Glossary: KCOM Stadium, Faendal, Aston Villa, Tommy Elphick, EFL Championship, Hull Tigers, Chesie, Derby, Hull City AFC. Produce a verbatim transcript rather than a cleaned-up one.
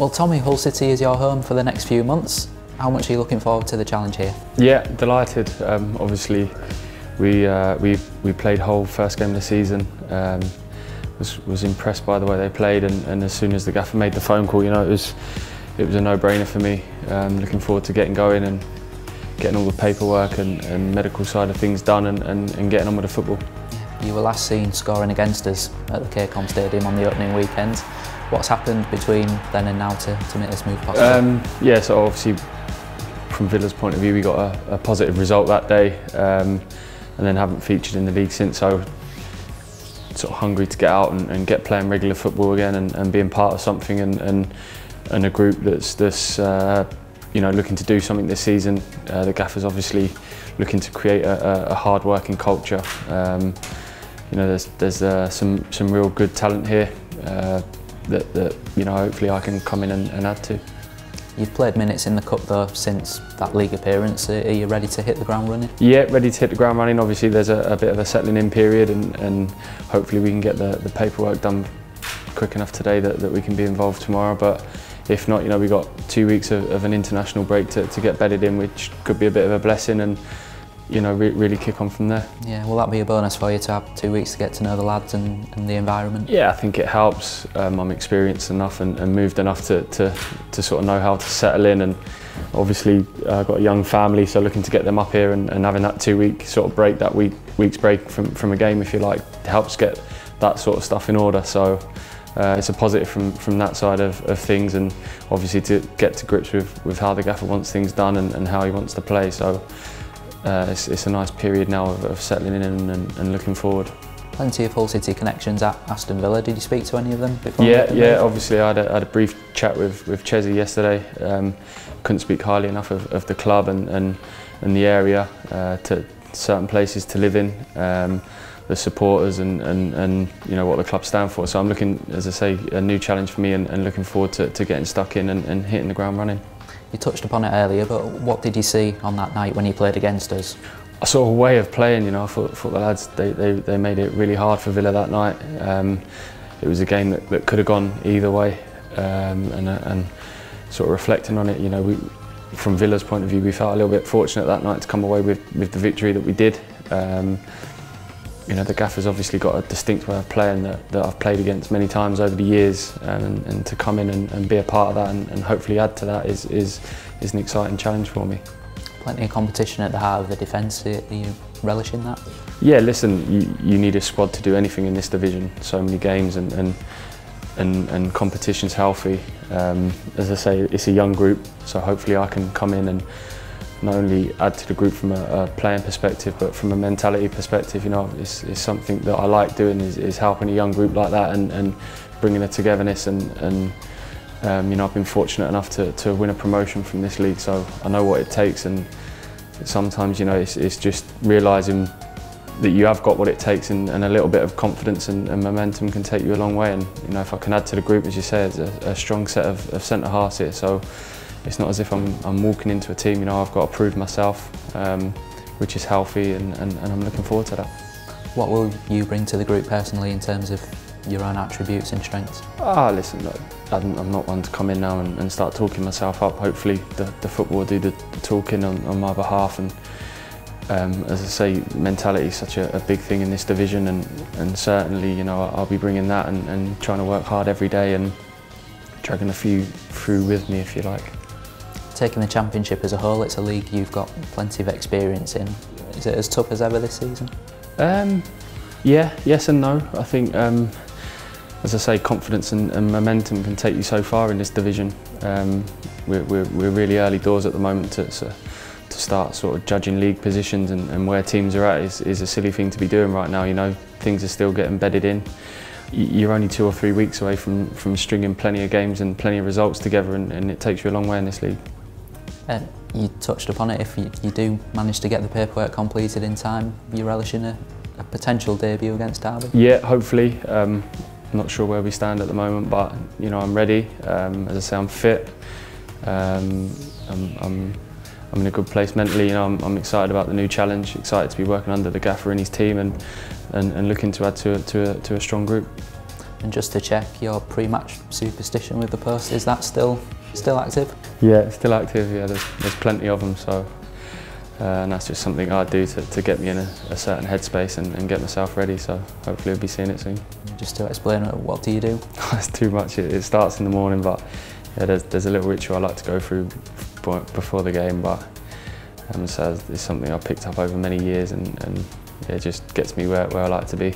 Well, Tommy, Hull City is your home for the next few months. How much are you looking forward to the challenge here? Yeah, delighted. Um, obviously, we, uh, we we played Hull first game of the season. Um, was was impressed by the way they played, and, and as soon as the gaffer made the phone call, you know, it was it was a no-brainer for me. Um, looking forward to getting going and getting all the paperwork and, and medical side of things done, and, and, and getting on with the football. You were last seen scoring against us at the K COM Stadium on the opening weekend. What's happened between then and now to, to make this move possible? Um, yeah, so obviously from Villa's point of view, we got a, a positive result that day, um, and then haven't featured in the league since, so sort of hungry to get out and, and get playing regular football again, and, and being part of something, and, and, and a group that's, that's uh, you know, looking to do something this season. Uh, the gaffer's obviously looking to create a, a hard-working culture. Um, you know, there's, there's uh, some, some real good talent here uh, that, that, you know, hopefully I can come in and, and add to. You've played minutes in the Cup though since that league appearance. Are you ready to hit the ground running? Yeah, ready to hit the ground running. Obviously there's a, a bit of a settling in period, and, and hopefully we can get the, the paperwork done quick enough today that, that we can be involved tomorrow. But if not, you know, we've got two weeks of, of an international break to, to get bedded in, which could be a bit of a blessing, and you know, re really kick on from there. Yeah, will that be a bonus for you to have two weeks to get to know the lads and, and the environment? Yeah, I think it helps. Um, I'm experienced enough and, and moved enough to, to, to sort of know how to settle in, and obviously uh, I've got a young family, so looking to get them up here, and, and having that two week sort of break, that week week's break from, from a game, if you like, helps get that sort of stuff in order. So uh, it's a positive from, from that side of, of things, and obviously to get to grips with, with how the gaffer wants things done, and, and how he wants to play. So. Uh, it's, it's a nice period now of, of settling in and, and, and looking forward. Plenty of Hull City connections at Aston Villa. Did you speak to any of them before? Yeah, yeah. Move? Obviously, I had, a, I had a brief chat with with Chesie yesterday. Um, couldn't speak highly enough of, of the club and, and, and the area, uh, to certain places to live in, um, the supporters, and, and, and you know what the club stand for. So I'm looking, as I say, a new challenge for me, and, and looking forward to, to getting stuck in and, and hitting the ground running. You touched upon it earlier, but what did you see on that night when you played against us? I saw a way of playing, you know. I thought, thought the lads, they, they, they made it really hard for Villa that night. Um, it was a game that, that could have gone either way, um, and, and sort of reflecting on it, you know, we, from Villa's point of view, we felt a little bit fortunate that night to come away with, with the victory that we did. Um, you know, the gaffer's obviously got a distinct way of playing that, that I've played against many times over the years, and, and to come in and, and be a part of that, and, and hopefully add to that, is, is, is an exciting challenge for me. Plenty of competition at the heart of the defence. Are you relishing that? Yeah, listen, you, you need a squad to do anything in this division. So many games, and, and, and, and competition's healthy. Um, as I say, it's a young group, so hopefully I can come in and not only add to the group from a, a playing perspective, but from a mentality perspective. You know, it's, it's something that I like doing, is, is helping a young group like that, and, and bringing the togetherness. And, and um, you know, I've been fortunate enough to, to win a promotion from this league, so I know what it takes. And sometimes, you know, it's, it's just realising that you have got what it takes, and, and a little bit of confidence and, and momentum can take you a long way. And you know, if I can add to the group, as you say, it's a, a strong set of, of centre halves here. So. It's not as if I'm, I'm walking into a team, you know, I've got to prove myself, um, which is healthy, and, and, and I'm looking forward to that. What will you bring to the group personally in terms of your own attributes and strengths? Ah, listen, look, I'm not one to come in now and, and start talking myself up. Hopefully the, the football will do the, the talking on, on my behalf, and um, as I say, mentality is such a, a big thing in this division, and, and certainly, you know, I'll be bringing that, and, and trying to work hard every day, and dragging a few through with me, if you like. Taking the Championship as a whole, it's a league you've got plenty of experience in. Is it as tough as ever this season? Um, yeah, yes and no. I think, um, as I say, confidence and, and momentum can take you so far in this division. Um, we're, we're, we're really early doors at the moment to, to, to start sort of judging league positions, and, and where teams are at is, is a silly thing to be doing right now. You know, things are still getting bedded in. You're only two or three weeks away from, from stringing plenty of games and plenty of results together, and, and it takes you a long way in this league. Uh, you touched upon it, if you, you do manage to get the paperwork completed in time, you're relishing a, a potential debut against Derby? Yeah, hopefully. Um, I'm not sure where we stand at the moment, but you know, I'm ready. Um, as I say, I'm fit. Um, I'm, I'm, I'm in a good place mentally. You know, I'm, I'm excited about the new challenge, excited to be working under the gaffer and his team, and, and, and looking to add to, to, a, to a strong group. And just to check, your pre-match superstition with the post, is that still still active? Yeah, it's still active, yeah, there's, there's plenty of them, so uh, and that's just something I do to, to get me in a, a certain headspace and, and get myself ready, so hopefully we'll be seeing it soon. Just to explain, what do you do? It's too much, it, it starts in the morning, but yeah, there's, there's a little ritual I like to go through before the game, but um, so it's something I've picked up over many years and, and it just gets me where, where I like to be.